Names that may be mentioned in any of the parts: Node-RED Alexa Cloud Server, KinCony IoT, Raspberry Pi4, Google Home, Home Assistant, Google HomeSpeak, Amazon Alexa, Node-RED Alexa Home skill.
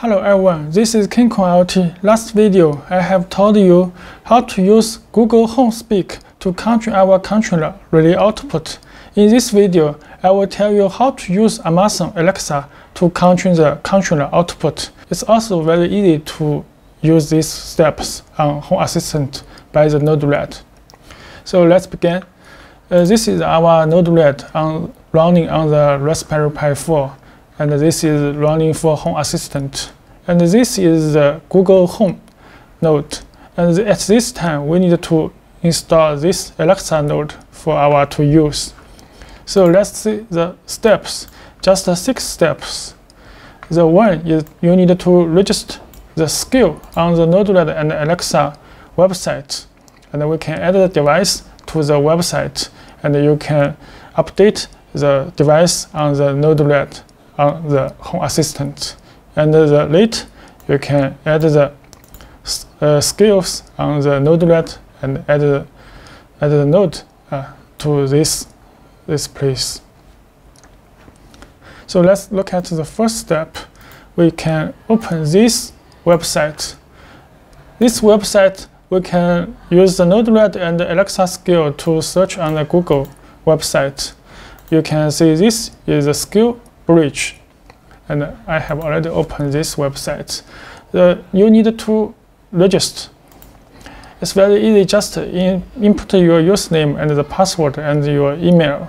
Hello everyone, this is KinCony IoT. Last video, I have told you how to use Google HomeSpeak to control our controller relay output. In this video, I will tell you how to use Amazon Alexa to control the controller output. It's also very easy to use these steps on Home Assistant by the Node-RED. So let's begin. This is our Node-RED running on the Raspberry Pi 4. And this is running for Home Assistant. And this is the Google Home node. And at this time, we need to install this Alexa node for our to use. So let's see the steps, just 6 steps. The one is you need to register the skill on the Node-RED and Alexa website. And we can add the device to the website. And you can update the device on the Node-RED. On the Home Assistant, and later you can add the skills on the Node-RED and add the node to this place. So let's look at the first step. We can open this website. This website we can use the Node-RED and Alexa skill to search on the Google website. You can see this is a skill bridge, and I have already opened this website. You need to register. It's very easy, just input your username and the password and your email.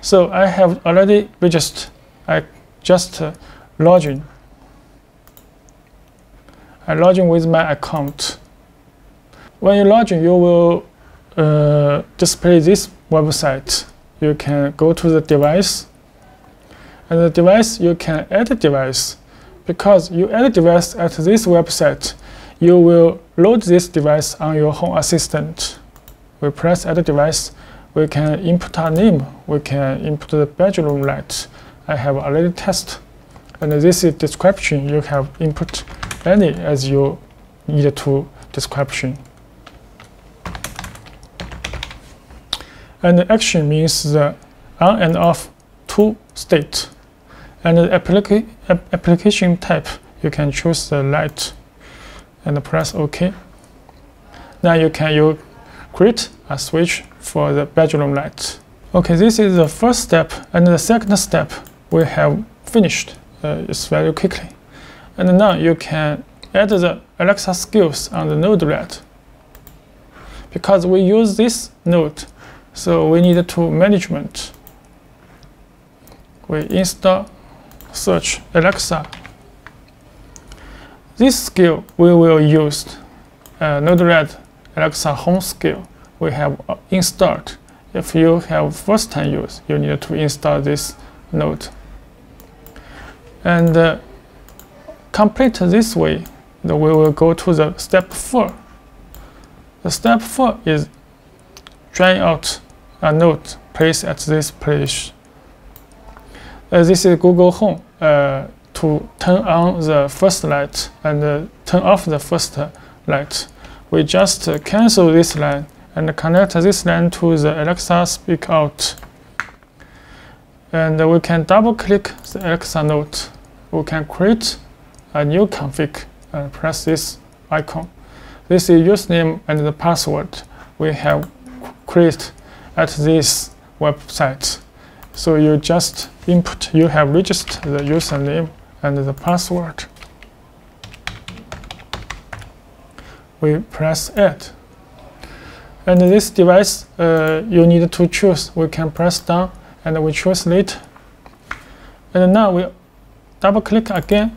So I have already registered. I just log in. I log in with my account. When you log in, you will display this website. You can go to the device. And the device, you can add a device. Because you add a device at this website, you will load this device on your Home Assistant. We press add a device, we can input our name, we can input the bedroom light. I have already tested. And this is description, you have input any as you need to description. And the action means the on and off to state. And the application type, you can choose the light and press OK. Now you can create a switch for the bedroom light. OK, this is the first step. And the second step we have finished. It's very quickly. And now you can add the Alexa skills on the Node-RED. Because we use this node, so we need to management. We install search Alexa. This skill we will use Node-RED Alexa Home skill we have installed. If you have first time use, you need to install this node. And complete this way, then we will go to the step 4. The step 4 is drawing out a node placed at this place. This is Google Home to turn on the first light and turn off the first light. We just cancel this line and connect this line to the Alexa speak out. And we can double click the Alexa node. We can create a new config and press this icon. This is username and the password we have created at this website. So you just input, you have registered the username and the password. We press add. And this device, you need to choose. We can press down and we choose later. And now we double click again.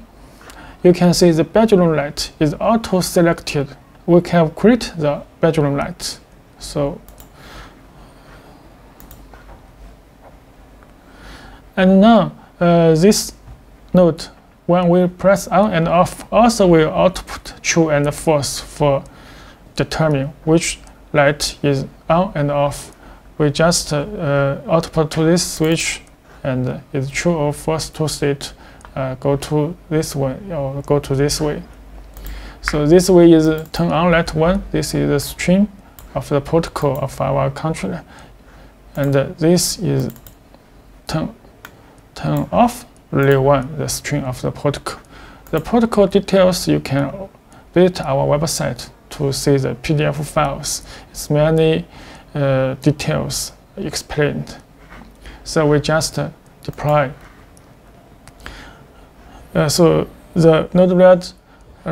You can see the bedroom light is auto selected. We can create the bedroom light. So. And now this node, when we press on and off, also will output true and false for determine which light is on and off. We just output to this switch, and it's true or false to state. Go to this one or go to this way. So this way is turn on light 1. This is the stream of the protocol of our controller, and this is turn off relay 1, the string of the protocol. The protocol details, you can visit our website to see the PDF files. It's many details explained. So we just deploy. So the Node-RED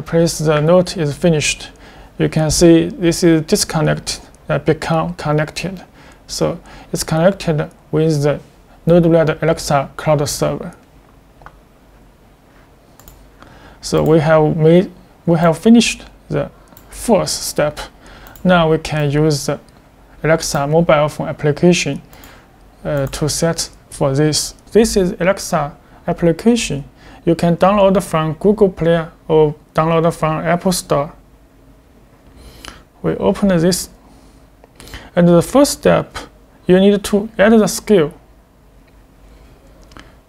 place the node is finished. You can see this is disconnected, become connected. So it's connected with the Node-RED Alexa Cloud Server. So we have finished the first step. Now we can use the Alexa mobile phone application to set for this. This is Alexa application. You can download from Google Play or download from Apple Store. We open this. And the first step, you need to add the skill.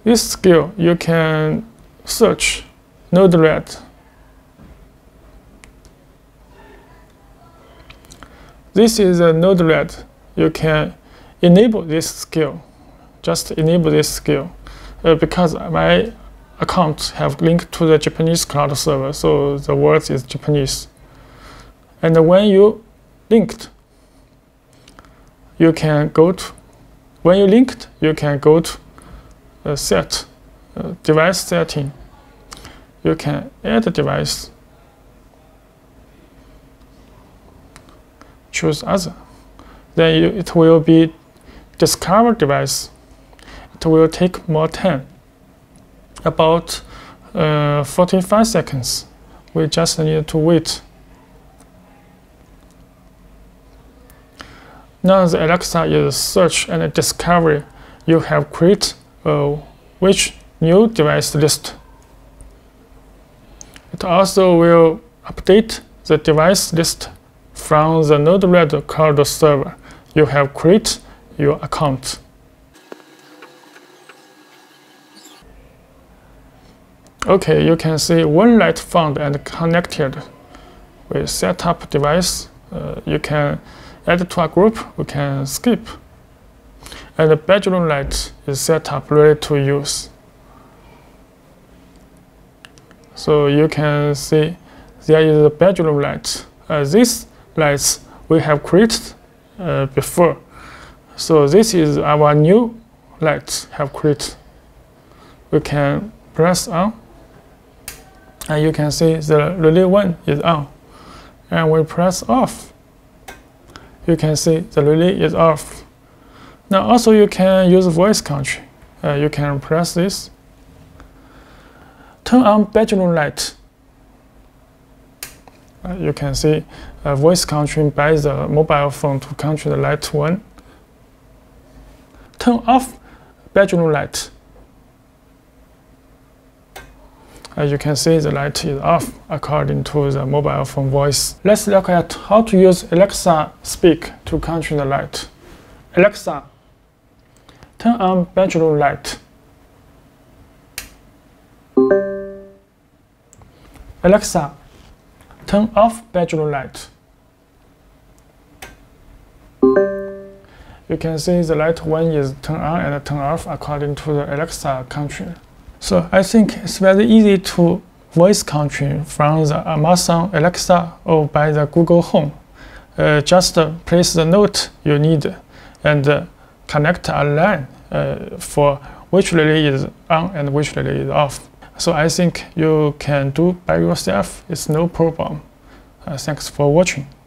This skill, you can search Node-RED. This is a Node-RED. You can enable this skill. Just enable this skill because my account have linked to the Japanese cloud server, so the words is Japanese. And when you linked, you can go to set device setting. You can add a device. Choose other. Then it will be discover device. It will take more time. About 45 seconds. We just need to wait. Now the Alexa is search and discovery. You have created which new device list. It also will update the device list from the Node-RED Cloud Server. You have created your account. Okay, you can see one light found and connected. We set up device. You can add to a group. We can skip. And the bedroom light is set up ready to use. So you can see there is a bedroom light. These lights we have created before. So this is our new light have created. We can press on. And you can see the relay 1 is on. And we press off. You can see the relay is off. Now also you can use voice control. You can press this. Turn on bedroom light. You can see voice control by the mobile phone to control the light 1. Turn off bedroom light. As you can see, the light is off according to the mobile phone voice. Let's look at how to use Alexa Speak to control the light. Alexa, turn on bedroom light. Alexa, turn off bedroom light. You can see the light 1 is turned on and turned off according to the Alexa control. So I think it's very easy to voice control from the Amazon Alexa or by the Google Home. Just place the note you need and connect a line for which relay is on and which relay is off. So I think you can do by yourself. It's no problem. Thanks for watching.